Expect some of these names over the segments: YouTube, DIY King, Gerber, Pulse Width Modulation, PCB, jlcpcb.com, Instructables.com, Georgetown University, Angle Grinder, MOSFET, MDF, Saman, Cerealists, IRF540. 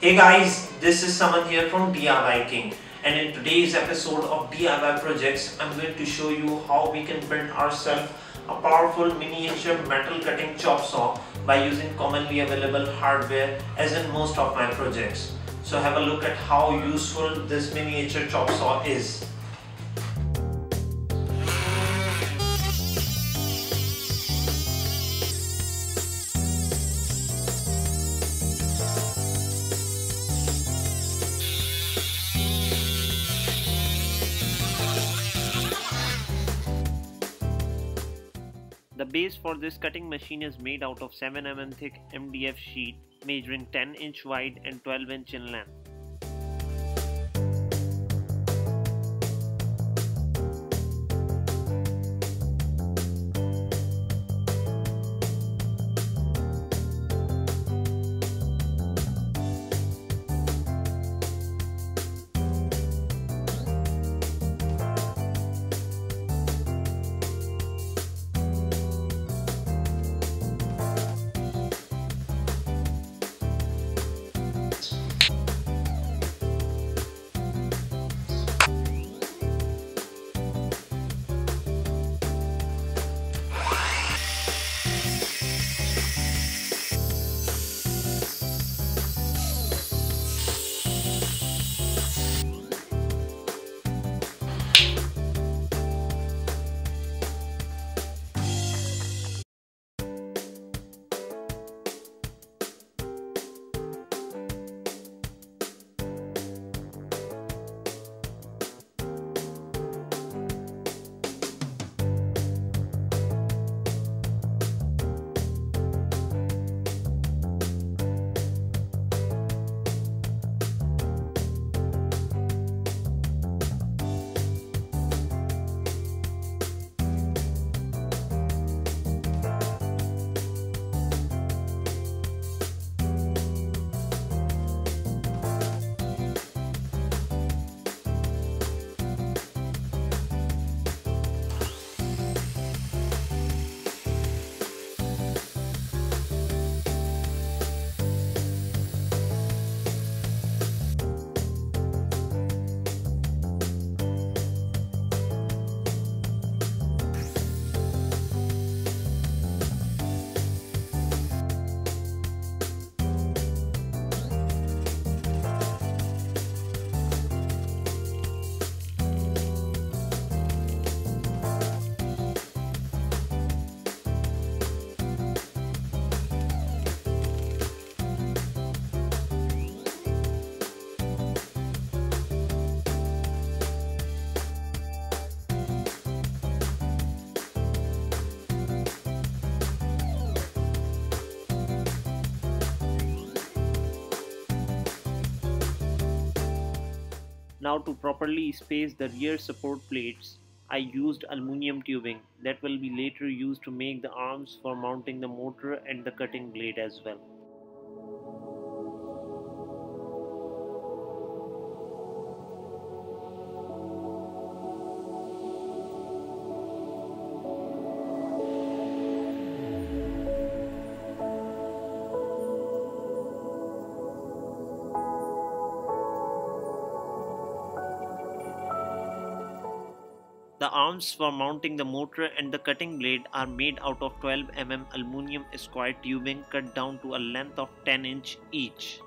Hey guys, this is Saman here from DIY King, and in today's episode of DIY Projects, I'm going to show you how we can build ourselves a powerful miniature metal cutting chop saw by using commonly available hardware as in most of my projects. So have a look at how useful this miniature chop saw is. The base for this cutting machine is made out of 7 mm thick MDF sheet measuring 10 inch wide and 12 inch in length. Now to properly space the rear support plates, I used aluminium tubing that will be later used to make the arms for mounting the motor and the cutting blade as well. The arms for mounting the motor and the cutting blade are made out of 12 mm aluminium square tubing cut down to a length of 10 inch each.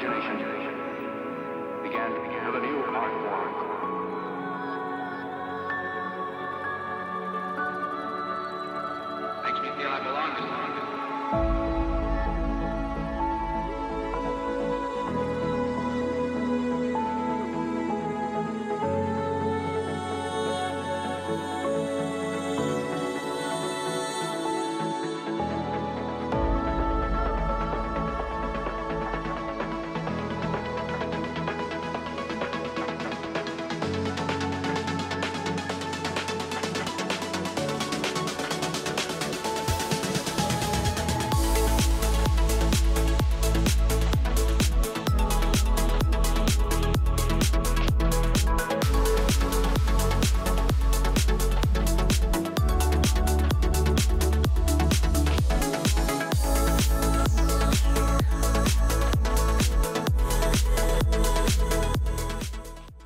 imagination began with a new art form. Makes me feel I belong to someone.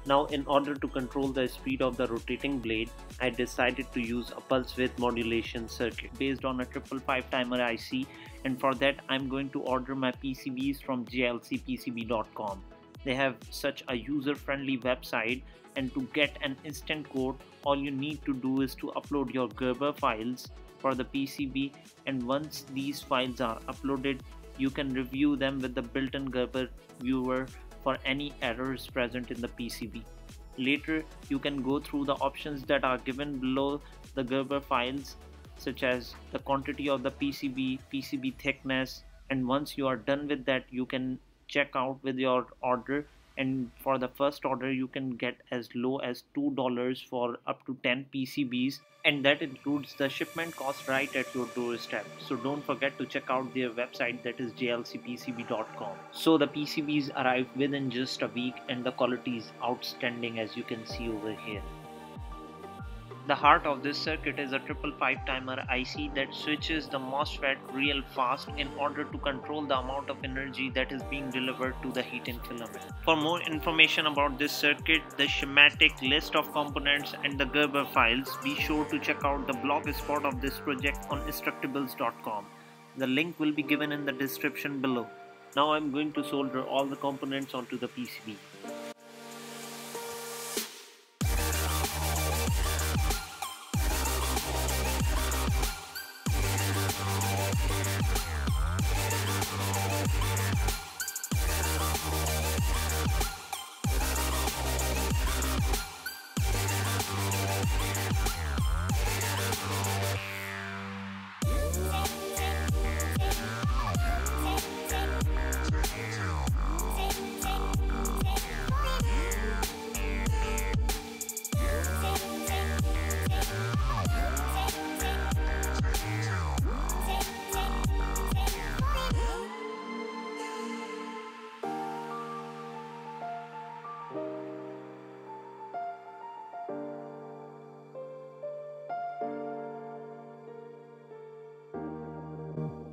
Now, in order to control the speed of the rotating blade, I decided to use a pulse width modulation circuit based on a 555 timer IC, and for that I'm going to order my PCBs from jlcpcb.com. They have such a user-friendly website, and to get an instant quote, all you need to do is to upload your Gerber files for the PCB, and once these files are uploaded, you can review them with the built-in Gerber viewer for any errors present in the PCB. Later, you can go through the options that are given below the Gerber files, such as the quantity of the PCB, PCB thickness, and once you are done with that, you can check out with your order, and for the first order you can get as low as $2 for up to 10 PCBs, and that includes the shipment cost right at your doorstep. So don't forget to check out their website, that is jlcpcb.com. So the PCBs arrived within just a week and the quality is outstanding, as you can see over here. The heart of this circuit is a 555 timer IC that switches the MOSFET real fast in order to control the amount of energy that is being delivered to the heating filament. For more information about this circuit, the schematic, list of components and the Gerber files, be sure to check out the blog spot of this project on Instructables.com. The link will be given in the description below. Now I'm going to solder all the components onto the PCB.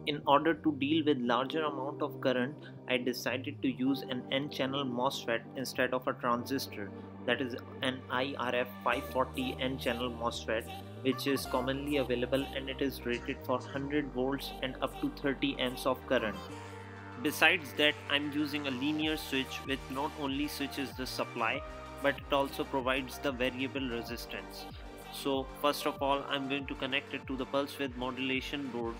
In order to deal with larger amount of current, I decided to use an N-channel MOSFET instead of a transistor, that is an IRF540 N-channel MOSFET, which is commonly available, and it is rated for 100 volts and up to 30 amps of current. Besides that, I'm using a linear switch which not only switches the supply but it also provides the variable resistance. So first of all, I'm going to connect it to the pulse width modulation board.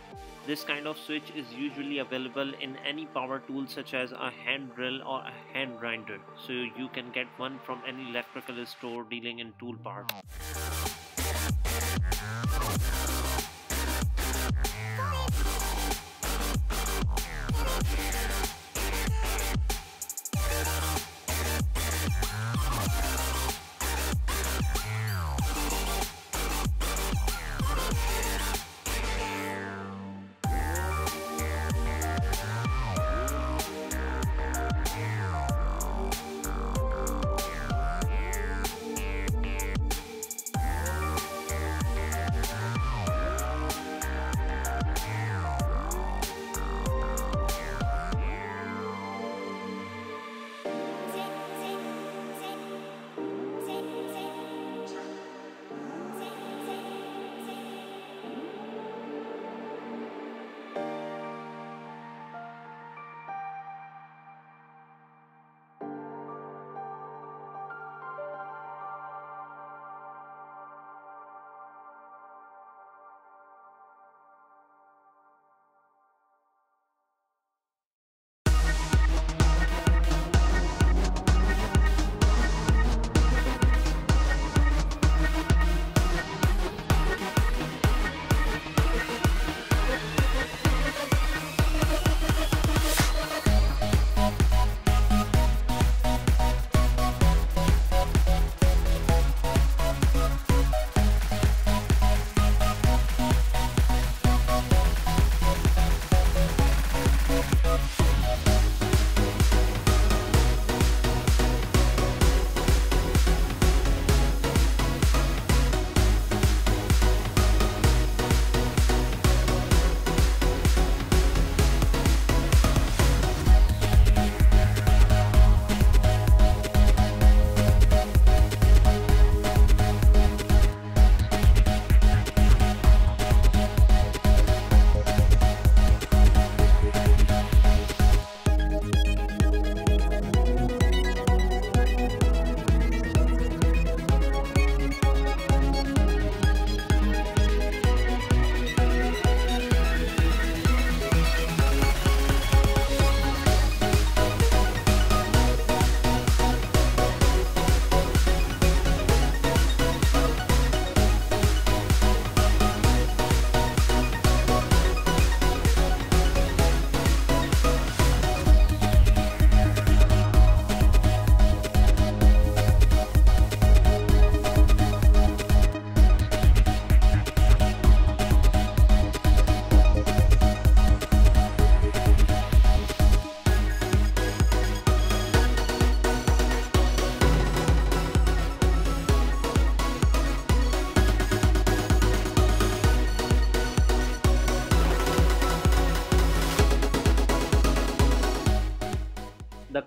This kind of switch is usually available in any power tool such as a hand drill or a hand grinder. So you can get one from any electrical store dealing in tool parts.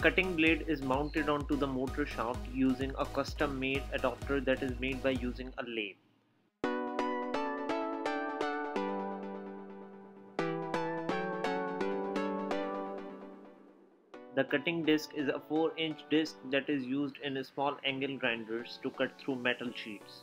cutting blade is mounted onto the motor shaft using a custom-made adapter that is made by using a lathe. The cutting disc is a 4-inch disc that is used in small angle grinders to cut through metal sheets.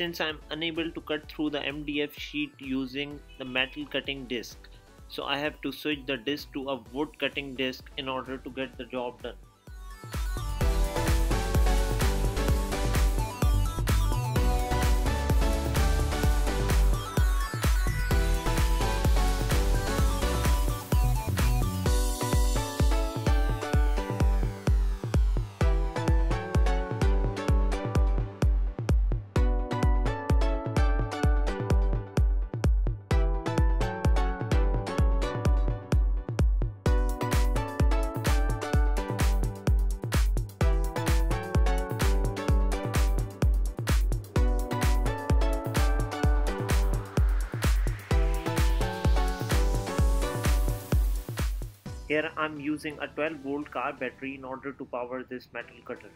Since I am unable to cut through the MDF sheet using the metal cutting disc, so I have to switch the disc to a wood cutting disc in order to get the job done. Here I am using a 12-volt car battery in order to power this metal cutter.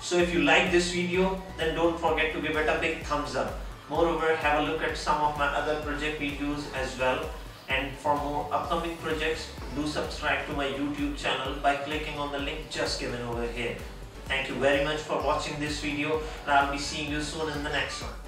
So if you like this video, then don't forget to give it a big thumbs up. Moreover, have a look at some of my other project videos as well. And for more upcoming projects, do subscribe to my YouTube channel by clicking on the link just given over here. Thank you very much for watching this video, and I'll be seeing you soon in the next one.